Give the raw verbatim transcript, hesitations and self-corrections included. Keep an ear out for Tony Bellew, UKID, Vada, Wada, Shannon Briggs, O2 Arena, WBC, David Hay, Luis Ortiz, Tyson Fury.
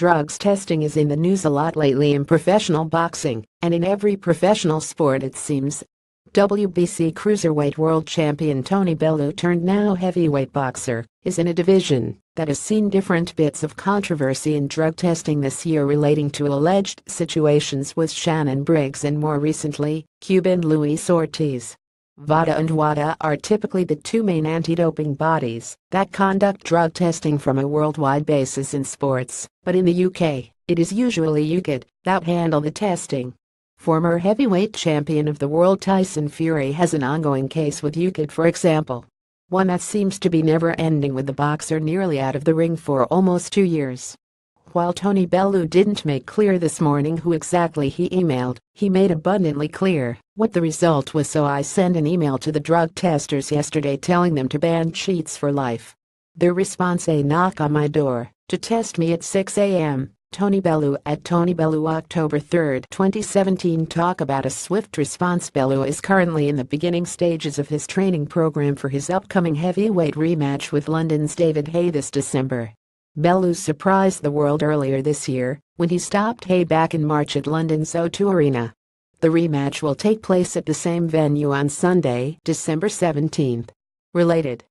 Drugs testing is in the news a lot lately in professional boxing, and in every professional sport it seems. W B C cruiserweight world champion Tony Bellew turned now heavyweight boxer is in a division that has seen different bits of controversy in drug testing this year relating to alleged situations with Shannon Briggs and more recently, Cuban Luis Ortiz. Vada and Wada are typically the two main anti-doping bodies that conduct drug testing from a worldwide basis in sports, but in the U K, it is usually U K I D that handle the testing. Former heavyweight champion of the world Tyson Fury has an ongoing case with U K I D, for example. One that seems to be never-ending, with the boxer nearly out of the ring for almost two years. While Tony Bellew didn't make clear this morning who exactly he emailed, he made abundantly clear what the result was, so I sent an email to the drug testers yesterday telling them to ban cheats for life. Their response: a knock on my door, to test me at six a m, Tony Bellew at Tony Bellew October third, twenty seventeen. Talk about a swift response. Bellew is currently in the beginning stages of his training program for his upcoming heavyweight rematch with London's David Hay this December. Bellew surprised the world earlier this year when he stopped Hay back in March at London's O two Arena. The rematch will take place at the same venue on Sunday, December seventeenth. Related: